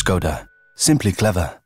Škoda. Simply clever.